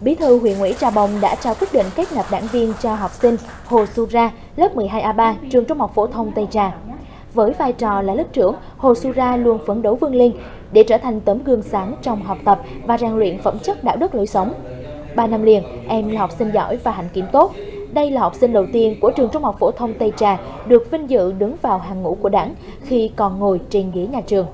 Bí thư huyện ủy Trà Bồng đã trao quyết định kết nạp đảng viên cho học sinh Hồ Sura lớp 12A3 trường Trung học phổ thông Tây Trà. Với vai trò là lớp trưởng, Hồ Sura luôn phấn đấu vươn lên để trở thành tấm gương sáng trong học tập và rèn luyện phẩm chất đạo đức lối sống. 3 năm liền, em là học sinh giỏi và hạnh kiểm tốt. Đây là học sinh đầu tiên của trường Trung học phổ thông Tây Trà được vinh dự đứng vào hàng ngũ của Đảng khi còn ngồi trên ghế nhà trường.